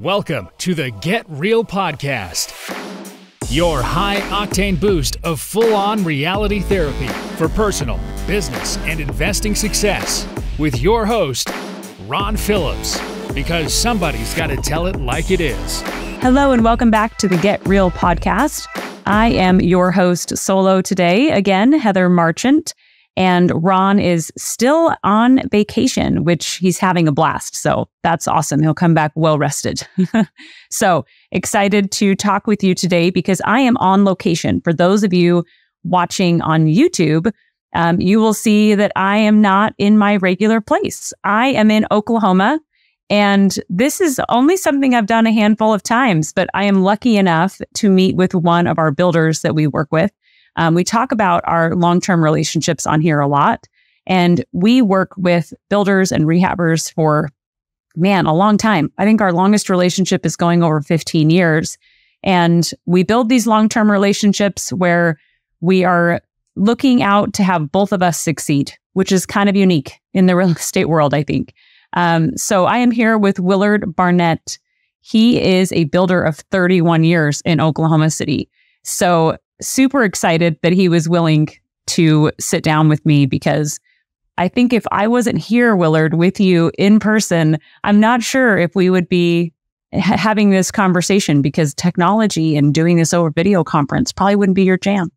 Welcome to the Get Real Podcast, your high-octane boost of full-on reality therapy for personal, business, and investing success with your host, Ron Phillips, because somebody's got to tell it like it is. Hello and welcome back to the Get Real Podcast. I am your host solo today, again, Heather Marchant. And Ron is still on vacation, which he's having a blast. So that's awesome. He'll come back well-rested. So excited to talk with you today because I am on location. For those of you watching on YouTube, you will see that I am not in my regular place. I am in Oklahoma. And this is only something I've done a handful of times, but I am lucky enough to meet with one of our builders that we work with. We talk about our long-term relationships on here a lot, and we work with builders and rehabbers for, a long time. I think our longest relationship is going over 15 years, and we build these long-term relationships where we are looking out to have both of us succeed, which is kind of unique in the real estate world, I think. So I am here with Willard Barnett. He is a builder of 31 years in Oklahoma City. So super excited that he was willing to sit down with me because I think if I wasn't here, Willard, with you in person, I'm not sure if we would be having this conversation because technology and doing this over video conference probably wouldn't be your jam.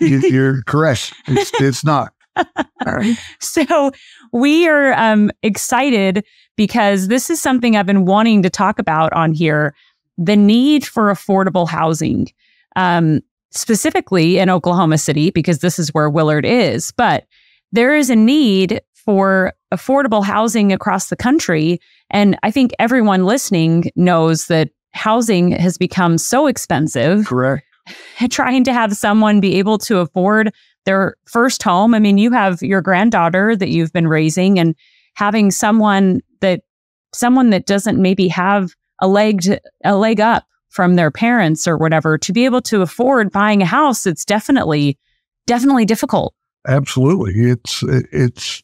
You're correct. It's not. All right. So we are excited because this is something I've been wanting to talk about on here, the need for affordable housing. Specifically in Oklahoma City, because this is where Willard is. But there is a need for affordable housing across the country. And I think everyone listening knows that housing has become so expensive. Correct. Trying to have someone be able to afford their first home. I mean, you have your granddaughter that you've been raising, and having someone that doesn't maybe have a leg up from their parents or whatever, to be able to afford buying a house, it's definitely difficult. Absolutely. It's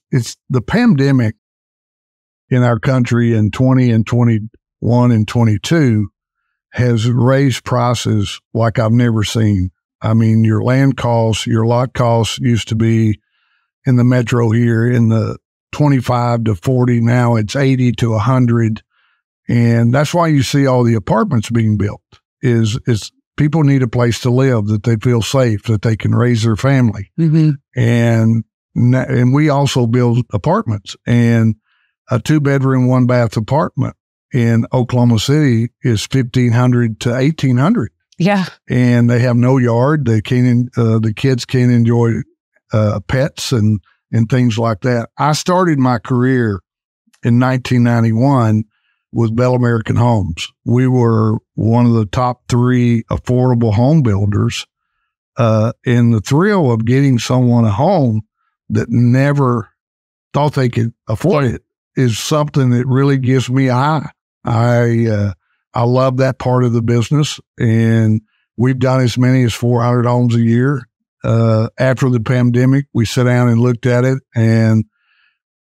the pandemic in our country in 20 and 21 and 22 has raised prices like I've never seen. I mean, your land costs, your lot costs used to be in the metro here in the 25 to 40. Now it's 80 to 100. And that's why you see all the apartments being built is people need a place to live that they feel safe, that they can raise their family. Mm-hmm. And we also build apartments, and a 2-bedroom, 1-bath apartment in Oklahoma City is $1,500 to $1,800. Yeah. And they have no yard. They can't, the kids can't enjoy pets and things like that. I started my career in 1991 with Bell American Homes. We were one of the top 3 affordable home builders. And the thrill of getting someone a home that never thought they could afford it is something that really gives me a high. I love that part of the business. And we've done as many as 400 homes a year. After the pandemic, we sat down and looked at it, and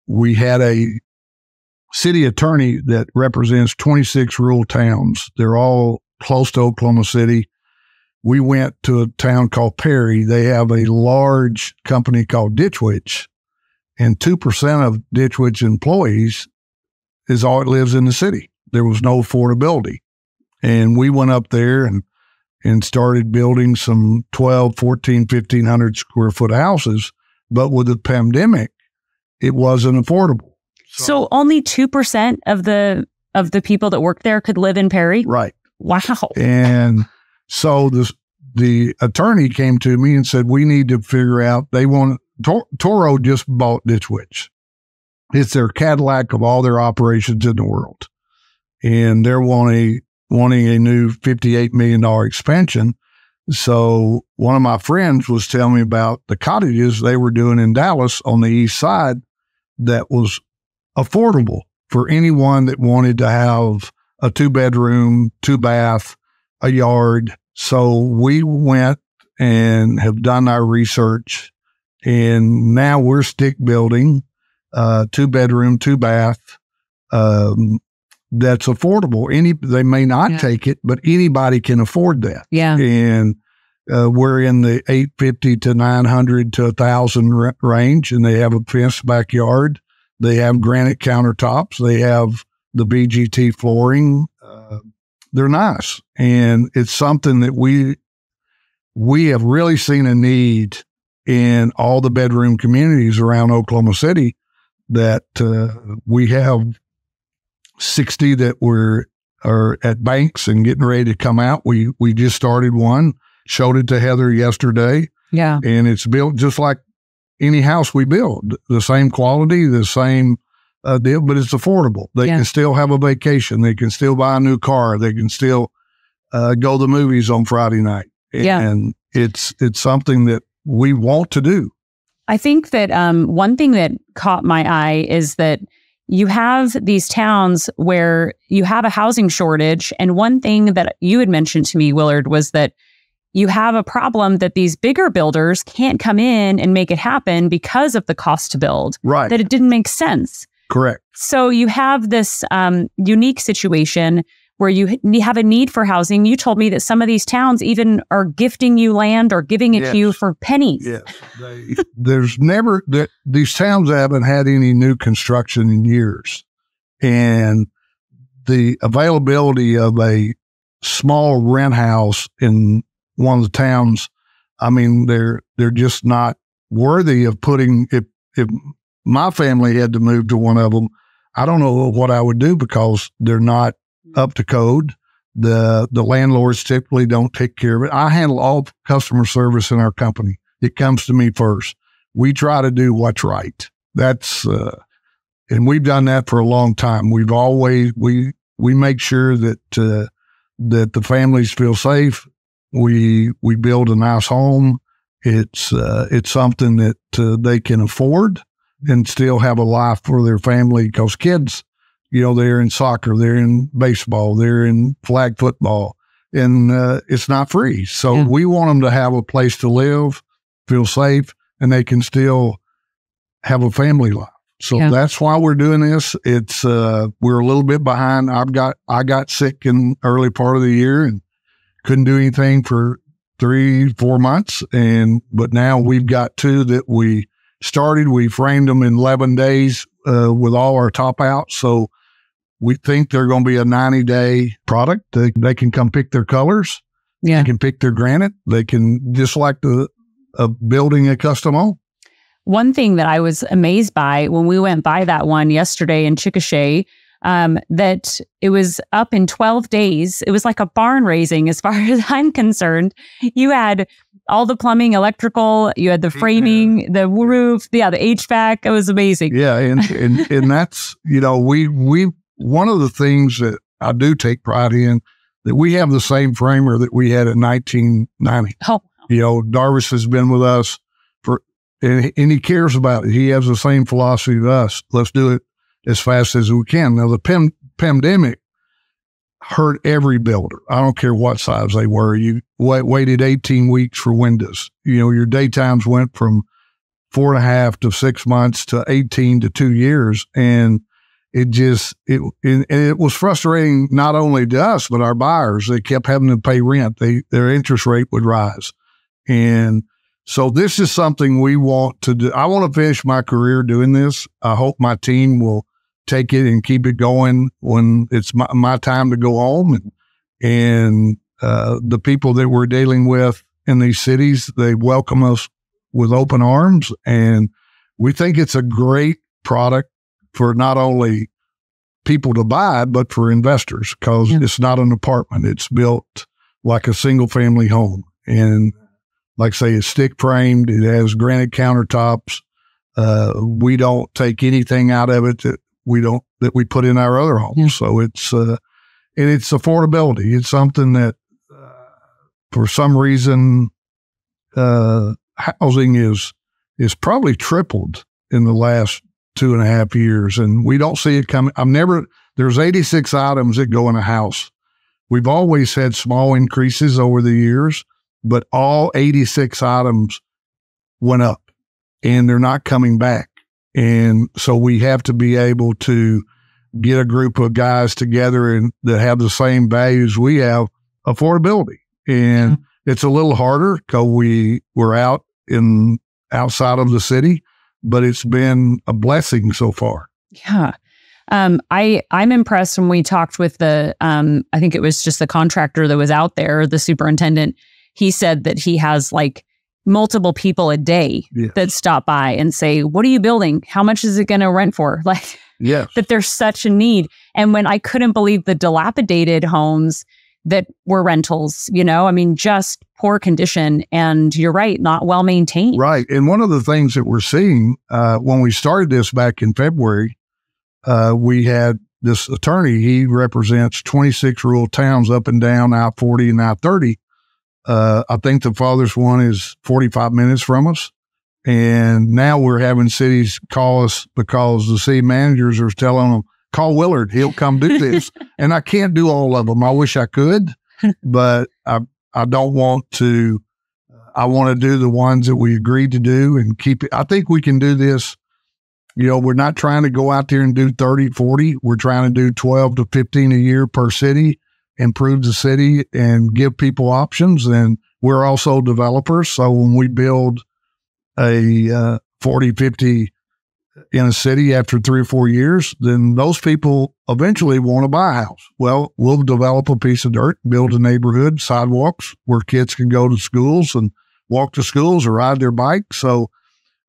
we had a city attorney that represents 26 rural towns. They're all close to Oklahoma City. We went to a town called Perry. They have a large company called Ditch Witch, and 2% of Ditch Witch employees is all that lives in the city. There was no affordability. And we went up there and started building some 12, 14, 1,500 square foot houses. But with the pandemic, it wasn't affordable. So only 2% of the people that work there could live in Perry? Right. Wow. And so the attorney came to me and said, we need to figure out, Toro just bought Ditch Witch. It's their Cadillac of all their operations in the world. And they're wanting a new $58 million expansion. So one of my friends was telling me about the cottages they were doing in Dallas on the east side that was affordable for anyone that wanted to have a 2-bedroom, 2-bath, a yard. So we went and have done our research, and now we're stick building 2-bedroom, 2-bath that's affordable. They may not take it, but anybody can afford that. Yeah. And we're in the 850 to 900 to 1,000 range, and they have a fenced backyard. They have granite countertops. They have the BGT flooring. They're nice. And it's something that we have really seen a need in all the bedroom communities around Oklahoma City, that we have 60 that are at banks and getting ready to come out. We just started one, showed it to Heather yesterday. Yeah. And it's built just like any house we build, the same quality, the same deal, but it's affordable. They can still have a vacation. They can still buy a new car. They can still go to the movies on Friday night. And it's something that we want to do. I think that one thing that caught my eye is that you have these towns where you have a housing shortage. And one thing that you had mentioned to me, Willard, was that you have a problem that these bigger builders can't come in and make it happen because of the cost to build. Right. That it didn't make sense. Correct. So you have this unique situation where you have a need for housing. You told me that some of these towns even are gifting you land or giving it to you for pennies. Yes. These towns haven't had any new construction in years. And the availability of a small rent house in one of the towns, I mean, they're just not worthy of putting, if my family had to move to one of them, I don't know what I would do because they're not up to code. The landlords typically don't take care of it. I handle all customer service in our company. It comes to me first. We try to do what's right. That's and we've done that for a long time. We've always we make sure that the families feel safe. We build a nice home. It's something that they can afford and still have a life for their family, because kids, you know, they're in soccer, they're in baseball, they're in flag football, and it's not free. So we want them to have a place to live, feel safe, and they can still have a family life. So that's why we're doing this. It's we're a little bit behind. I got sick in early part of the year and couldn't do anything for 3-4 months, but now we've got two that we started. We framed them in 11 days with all our top out. So we think they're going to be a 90-day product. They can come pick their colors. Yeah. They can pick their granite. They can, just like building a custom home. One thing that I was amazed by when we went by that one yesterday in Chickasha, that it was up in 12 days. It was like a barn raising as far as I'm concerned. You had all the plumbing, electrical, you had the framing, the roof, the HVAC. It was amazing. Yeah, and that's, you know, we one of the things that I do take pride in, that we have the same framer that we had in 1990. Oh. You know, Darvis has been with us and he cares about it. He has the same philosophy as us. Let's do it as fast as we can. Now, the pandemic hurt every builder. I don't care what size they were. You waited 18 weeks for windows. You know, your daytimes went from 4.5 to 6 months to 18 to 2 years. And it was frustrating, not only to us, but our buyers. They kept having to pay rent. Their interest rate would rise. And so this is something we want to do. I want to finish my career doing this. I hope my team will take it and keep it going when it's my time to go home. And the people that we're dealing with in these cities, they welcome us with open arms. And we think it's a great product for not only people to buy, but for investors, because it's not an apartment. It's built like a single family home. And like I say, it's stick framed. It has granite countertops. We don't take anything out of it that we put in our other homes. Yeah. So it's, and it's affordability. It's something that, for some reason, housing is probably tripled in the last 2.5 years. And we don't see it coming. There's 86 items that go in a house. We've always had small increases over the years, but all 86 items went up and they're not coming back. And so we have to be able to get a group of guys together and that have the same values we have, affordability. And it's a little harder because we're out in outside of the city, but it's been a blessing so far. Yeah. I'm impressed when we talked with the, I think it was just the contractor that was out there, the superintendent. He said that he has like multiple people a day that stop by and say, what are you building? How much is it going to rent for? Like, that there's such a need. And when I couldn't believe the dilapidated homes that were rentals, you know, I mean, just poor condition and you're right, not well maintained. Right. And one of the things that we're seeing when we started this back in February, we had this attorney, he represents 26 rural towns up and down I-40 and I-30. I think the farthest one is 45 minutes from us. And now we're having cities call us because the city managers are telling them, call Willard, he'll come do this. And I can't do all of them. I wish I could, but I don't want to. I want to do the ones that we agreed to do and keep it. I think we can do this. You know, we're not trying to go out there and do 30, 40. We're trying to do 12 to 15 a year per city, improve the city and give people options. And we're also developers. So when we build a 40, 50 in a city after 3 or 4 years, then those people eventually want to buy a house. Well, we'll develop a piece of dirt, build a neighborhood, sidewalks where kids can go to schools and walk to schools or ride their bike. So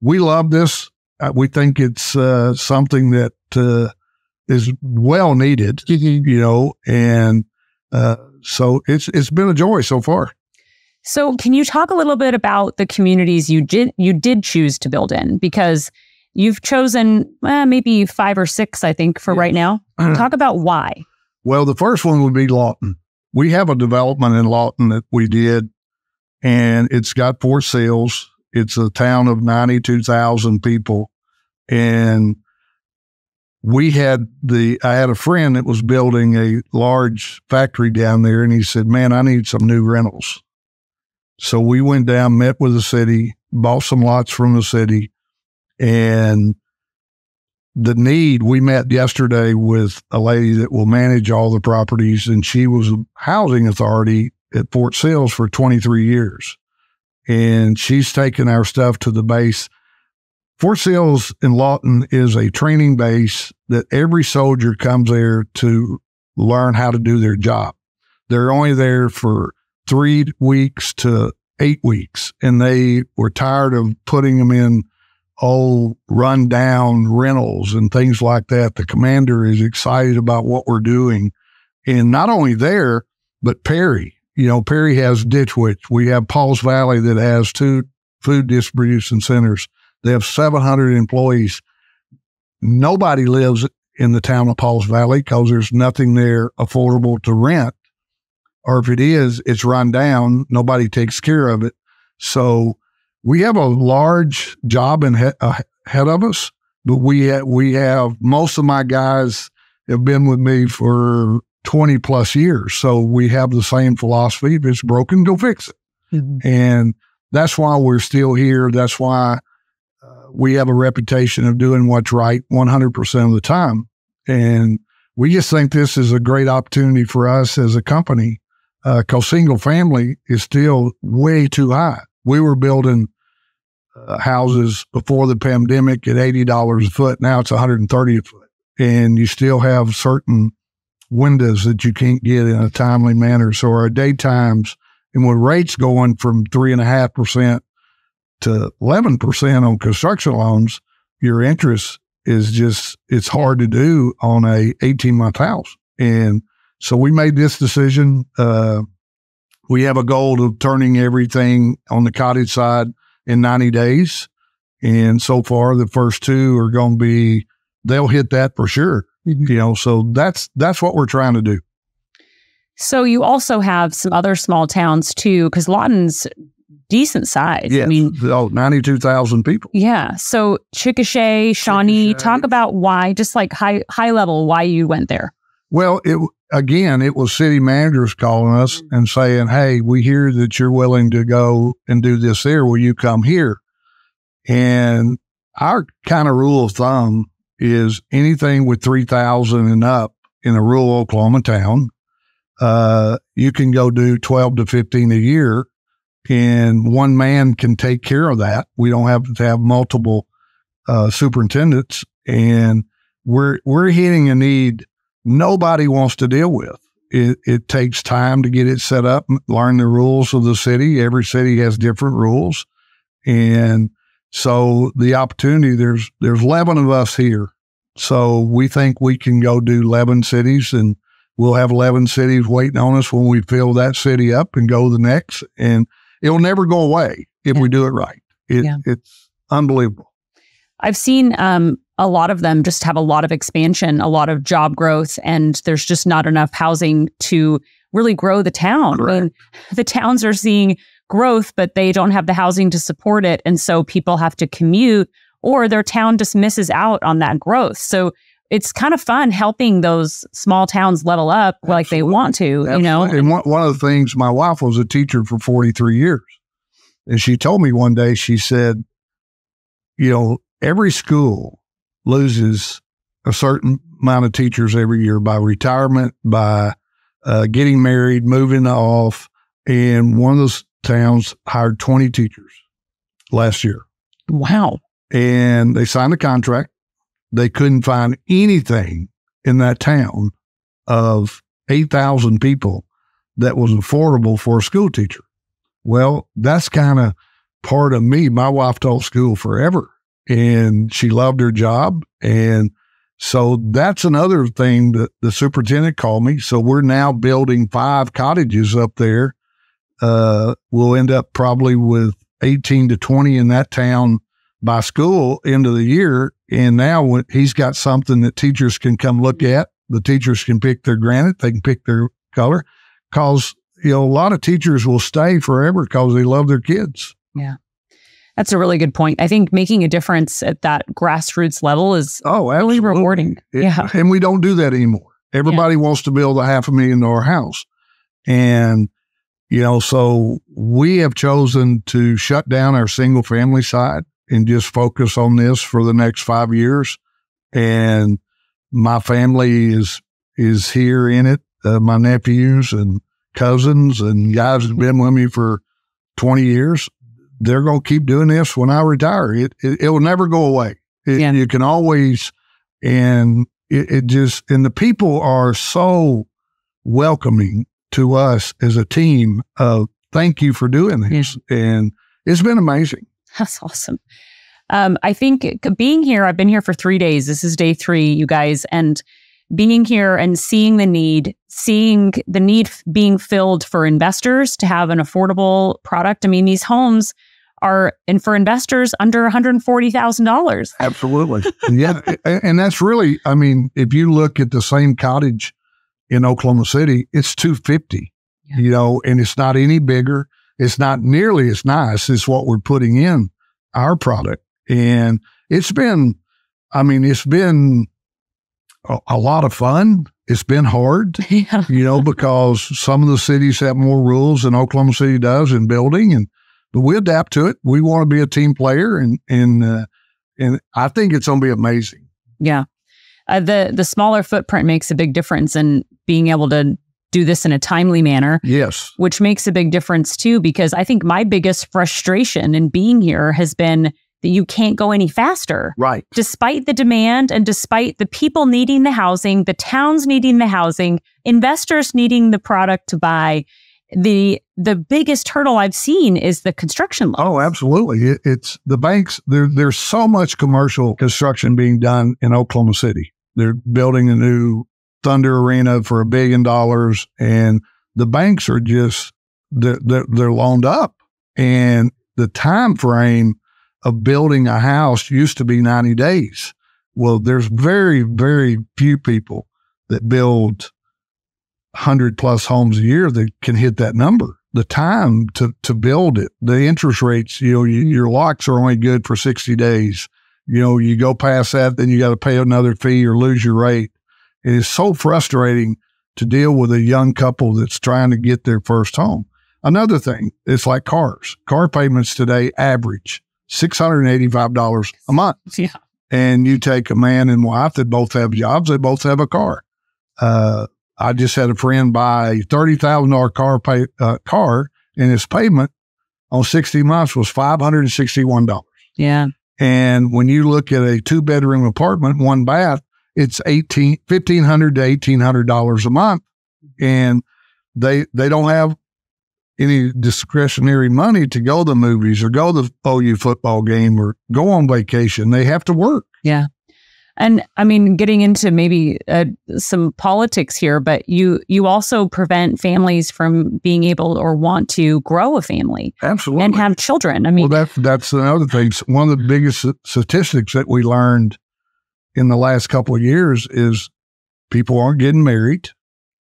we love this. We think it's something that is well needed, you know, and so it's been a joy so far. So can you talk a little bit about the communities you did choose to build in? Because you've chosen maybe 5 or 6, I think, for right now. Talk about why. Well, the first one would be Lawton. We have a development in Lawton that we did, and it's got 4 Sill. It's a town of 92,000 people, and I had a friend that was building a large factory down there, and he said, man, I need some new rentals. So we went down, met with the city, bought some lots from the city, and the need, we met yesterday with a lady that will manage all the properties, and she was a housing authority at Fort Sill for 23 years. And she's taken our stuff to the base. Fort Sill in Lawton is a training base that every soldier comes there to learn how to do their job. They're only there for 3 weeks to 8 weeks, and they were tired of putting them in old run-down rentals and things like that. The commander is excited about what we're doing. And not only there, but Perry. You know, Perry has Ditch Witch. We have Paul's Valley that has 2 food distribution centers. They have 700 employees. Nobody lives in the town of Paul's Valley because there's nothing there affordable to rent. Or if it is, it's run down. Nobody takes care of it. So we have a large job ahead of us, but we have most of my guys have been with me for 20 plus years. So we have the same philosophy. If it's broken, go fix it. Mm-hmm. And that's why we're still here. That's why we have a reputation of doing what's right 100% of the time. And we just think this is a great opportunity for us as a company because single family is still way too high. We were building houses before the pandemic at $80 a foot. Now it's $130 a foot. And you still have certain windows that you can't get in a timely manner. So our daytimes, and with rates going from 3.5% to 11% on construction loans, your interest is just, it's hard to do on a 18-month house. And so we made this decision. We have a goal of turning everything on the cottage side in 90 days. And so far, the first 2 are going to be, they'll hit that for sure. You know, so that's what we're trying to do. So you also have some other small towns too, because Lawton's decent size. Yeah, I mean, 92,000 people. Yeah. So Chickasha, Shawnee, talk about why, just like high level, why you went there. Well, it was city managers calling us and saying, "Hey, we hear that you're willing to go and do this there. Will you come here?" And our kind of rule of thumb is anything with 3,000 and up in a rural Oklahoma town, you can go do 12 to 15 a year, and one man can take care of that. We don't have to have multiple superintendents, and we're hitting a need nobody wants to deal with. It takes time to get it set up, learn the rules of the city. Every city has different rules. And so the opportunity, there's 11 of us here. So we think we can go do 11 cities, and we'll have 11 cities waiting on us when we fill that city up and go to the next. And it'll never go away if we do it right. It's unbelievable. I've seen a lot of them just have a lot of expansion, a lot of job growth, and there's just not enough housing to really grow the town. Right. I mean, the towns are seeing growth, but they don't have the housing to support it. And so people have to commute, or their town just misses out on that growth. So it's kind of fun helping those small towns level up like they want to, you know. And one of the things, my wife was a teacher for 43 years. And she told me one day, she said, you know, every school loses a certain amount of teachers every year by retirement, by getting married, moving off. And one of those towns hired 20 teachers last year. Wow. And they signed a contract. They couldn't find anything in that town of 8,000 people that was affordable for a school teacher. Well, that's kind of part of me. My wife taught school forever, and she loved her job. And so that's another thing that the superintendent called me. So we're now building 5 cottages up there. We'll end up probably with 18 to 20 in that town by school end of the year. And now when he's got something that teachers can come look at. The teachers can pick their granite. They can pick their color, because, you know, a lot of teachers will stay forever because they love their kids. Yeah. That's a really good point. I think making a difference at that grassroots level is really rewarding. And we don't do that anymore. Everybody wants to build a $500,000 house. And, you know, so we have chosen to shut down our single family side and just focus on this for the next 5 years. And my family is here in it, my nephews and cousins and guys that have been with me for 20 years. They're going to keep doing this when I retire. It will never go away. You can always, and it just, the people are so welcoming to us as a team of thank you for doing this. Yeah. And it's been amazing. That's awesome. I think being here, I've been here for 3 days. This is day 3, you guys. And being here and seeing the need being filled for investors to have an affordable product. I mean, these homes are, and for investors, under $140,000. Absolutely. Yeah. And that's really, I mean, if you look at the same cottage in Oklahoma City, it's $250, you know, and it's not any bigger. It's not nearly as nice as what we're putting in our product. And it's been a lot of fun. It's been hard, you know, because some of the cities have more rules than Oklahoma City does in building, but we adapt to it. We want to be a team player, and I think it's going to be amazing. Yeah, the smaller footprint makes a big difference, in being able to do this in a timely manner. Yes, which makes a big difference too, because I think my biggest frustration in being here has been that you can't go any faster. Right. Despite the demand and despite the people needing the housing, the towns needing the housing, investors needing the product to buy, the biggest hurdle I've seen is the construction loans. Oh, absolutely. It's the banks. There's so much commercial construction being done in Oklahoma City. They're building a new Thunder Arena for $1 billion, and the banks are just, they're loaned up. And the time frame of building a house used to be 90 days. Well, there's very, very few people that build 100 plus homes a year that can hit that number. The time to build it, the interest rates, you know, your locks are only good for 60 days. You know, you go past that, then you got to pay another fee or lose your rate. It is so frustrating to deal with a young couple that's trying to get their first home. Another thing, it's like cars. Car payments today average $685 a month. Yeah. and you take a man and wife that both have jobs, they both have a car. I just had a friend buy a $30,000 car, and his payment on 60 months was $561. Yeah. And when you look at a two-bedroom apartment, one bath, it's $1,500 to $1,800 a month, and they don't have any discretionary money to go to the movies or go to the OU football game or go on vacation. They have to work. Yeah. And I mean, getting into maybe some politics here, but you also prevent families from being able or want to grow a family. Absolutely. And have children. I mean, well, that's another thing. One of the biggest statistics that we learned in the last couple of years is people aren't getting married.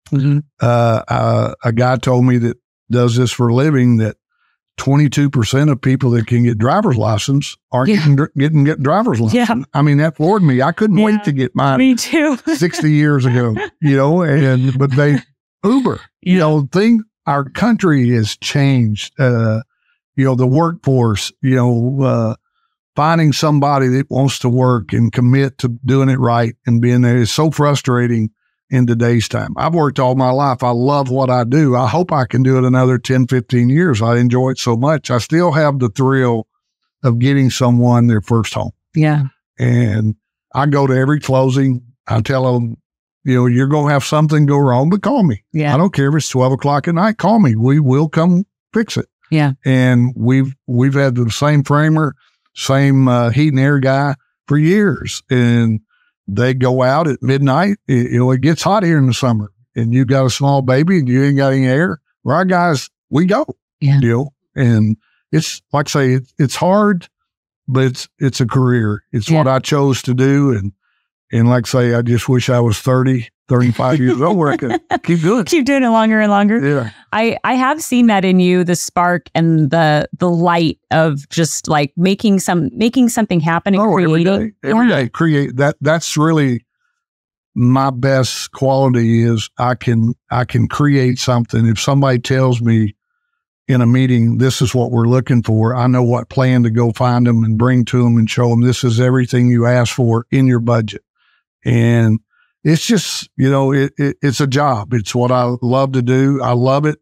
Mm-hmm. A guy told me that does this for a living that 22% of people that can get driver's license aren't getting driver's license. Yeah. I mean, that floored me. I couldn't wait to get mine. Me too. 60 years ago, you know, but they Uber, you know, our country has changed, you know, the workforce, you know, finding somebody that wants to work and commit to doing it right and being there is so frustrating in today's time. I've worked all my life. I love what I do. I hope I can do it another 10, 15 years. I enjoy it so much. I still have the thrill of getting someone their first home. Yeah. And I go to every closing. I tell them, you know, you're going to have something go wrong, but call me. Yeah. I don't care if it's 12 o'clock at night. Call me. We will come fix it. Yeah. And we've had the same framer, same heat and air guy for years. And they go out at midnight. You know, it gets hot here in the summer, and you've got a small baby, and you ain't got any air. Well, our guys, we go, you know, and it's like I say, it's hard, but it's a career. It's what I chose to do, and like I say, I just wish I was 30, 35 years old where I could keep doing it longer and longer. Yeah, I have seen that in you, the spark and the light of just like making something happen and creating. Every day, create that. That's really my best quality is I can create something. If somebody tells me in a meeting, this is what we're looking for, I know what plan to go find them and bring to them and show them this is everything you asked for in your budget. And it's just, you know, it's a job. It's what I love to do. I love it.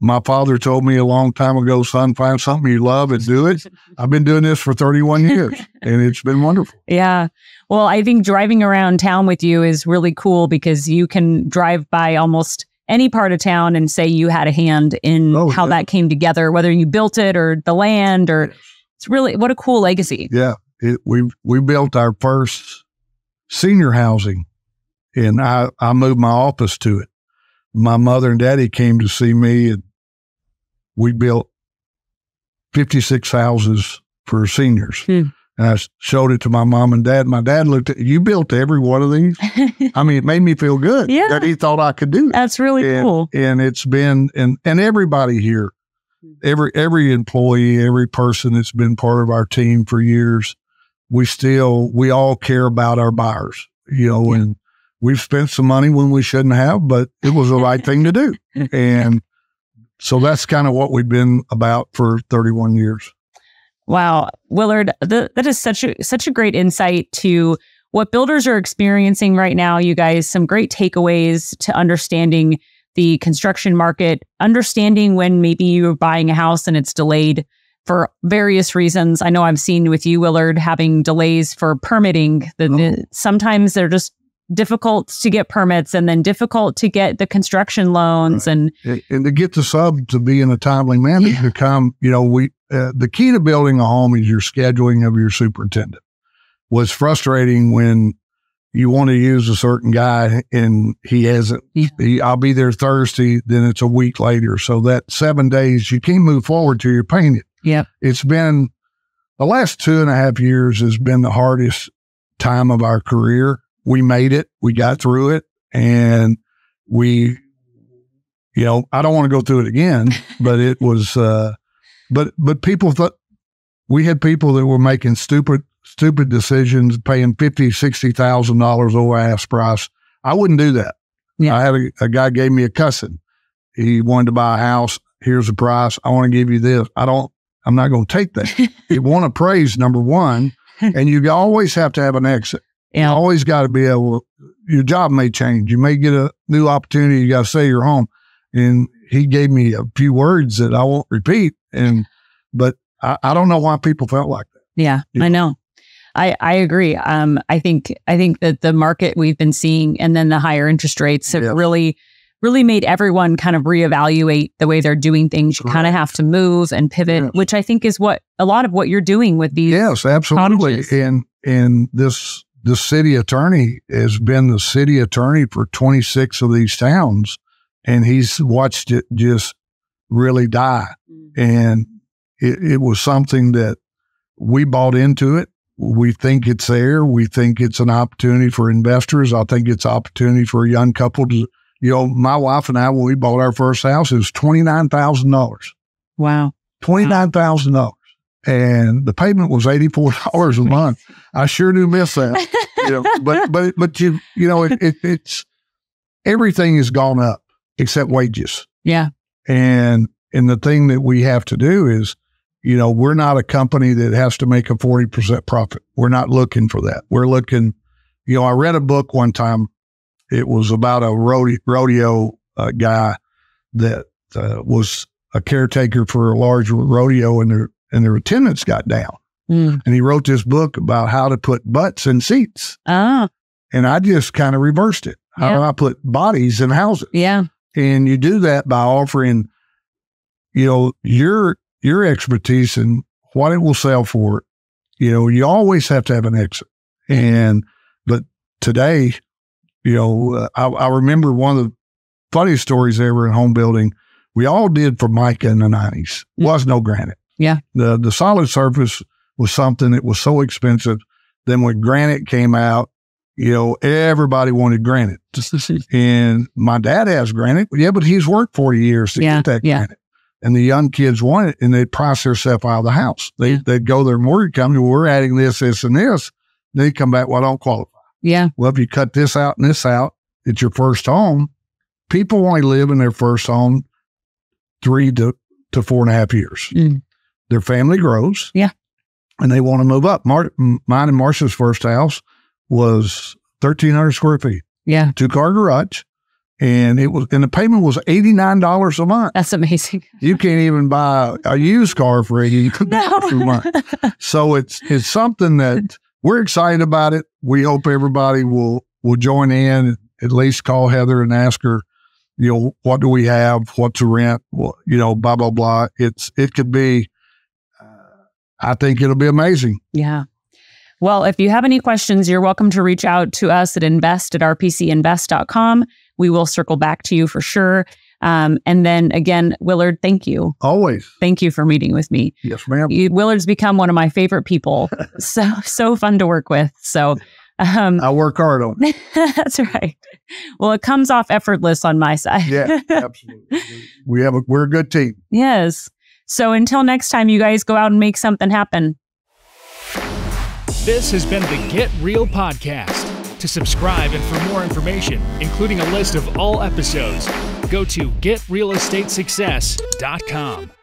My father told me a long time ago, son, find something you love and do it. I've been doing this for 31 years, and it's been wonderful. Yeah. Well, I think driving around town with you is really cool because you can drive by almost any part of town and say you had a hand in how that came together, whether you built it or the land or it's really, what a cool legacy. Yeah. We built our first senior housing, and I moved my office to it. My mother and daddy came to see me, and we built 56 houses for seniors. And I showed it to my mom and dad. My dad looked at, you built every one of these? I mean, it made me feel good that he thought I could do it. That's really cool. And it's been, and everybody here, every employee, every person that's been part of our team for years, we all care about our buyers, you know, and we've spent some money when we shouldn't have, but it was the right thing to do. And so that's kind of what we've been about for 31 years. Wow. Willard, that is such a great insight to what builders are experiencing right now. You guys, some great takeaways to understanding the construction market, understanding when maybe you're buying a house and it's delayed for various reasons. I know I've seen with you, Willard, having delays for permitting. Sometimes they're just difficult to get permits and then difficult to get the construction loans. And to get the sub to be in a timely manner to come, you know, the key to building a home is your scheduling of your superintendent. Was frustrating when you want to use a certain guy and he hasn't. Yeah. I'll be there Thursday, then it's a week later. So that 7 days, you can't move forward till you're painted. Yeah, it's been the last 2.5 years has been the hardest time of our career. We made it, we got through it, and we, you know, I don't want to go through it again, but it was, but people thought we had people that were making stupid decisions, paying $50,000 to $60,000 over ask price. I wouldn't do that. Yeah. I had a guy gave me a cussing. He wanted to buy a house. Here's the price. I want to give you this. I'm not going to take that. You want to appraise, number one. And you always have to have an exit. Yeah. You always got to be able, your job may change. You may get a new opportunity. You got to sell your home. And he gave me a few words that I won't repeat. But I don't know why people felt like that. Yeah, yeah. I know. I agree. I think that the market we've been seeing and then the higher interest rates have really made everyone kind of reevaluate the way they're doing things. You kind of have to move and pivot, which I think is what a lot of what you're doing with these. Yes, absolutely. Cottages. And this city attorney has been the city attorney for 26 of these towns, and he's watched it just really die. And it was something that we bought into it. We think it's there. We think it's an opportunity for investors. I think it's an opportunity for a young couple to, you know, my wife and I, when we bought our first house, it was $29,000. Wow. $29,000. And the payment was $84 a month. I sure do miss that. You know, but you know, it's everything has gone up except wages. Yeah. And the thing that we have to do is, you know, we're not a company that has to make a 40% profit. We're not looking for that. We're looking, you know, I read a book one time. It was about a rodeo guy that was a caretaker for a large rodeo, and their attendance got down. Mm. And he wrote this book about how to put butts in seats. Ah. And I just kind of reversed it. Yeah. How do I put bodies in houses? Yeah. And you do that by offering, you know, your expertise and what it will sell for. You know, you always have to have an exit. But today, you know, I remember one of the funniest stories ever in home building. We all did formica in the 90s. Was no granite. Yeah. The solid surface was something that was so expensive. Then when granite came out, you know, everybody wanted granite. And my dad has granite. Yeah, but he's worked 40 years to get that granite. And the young kids want it, and they price themselves out of the house. They'd go to their mortgage company, we're adding this, this, and this. They come back, well, I don't qualify. Yeah. Well, if you cut this out and this out, it's your first home. People only live in their first home 3 to 4.5 years. Mm. Their family grows. Yeah. And they want to move up. Mine and Marcia's first house was 1,300 square feet. Yeah. 2-car garage. And the payment was $89 a month. That's amazing. You can't even buy a used car for $89 a month. So it's something that we're excited about it. We hope everybody will join in, at least call Heather and ask her, you know, what do we have? What's the rent? Well, you know, blah, blah, blah. It could be, I think it'll be amazing. Yeah. Well, if you have any questions, you're welcome to reach out to us at invest@rpcinvest.com. We will circle back to you for sure. And then again, Willard, thank you. Always. Thank you for meeting with me. Yes, ma'am. Willard's become one of my favorite people. So fun to work with. So I work hard on it. That's right. Well, it comes off effortless on my side. Yeah, absolutely. We're a good team. Yes. So until next time, you guys go out and make something happen. This has been the Get Real Podcast. To subscribe and for more information, including a list of all episodes, go to getrealestatesuccess.com.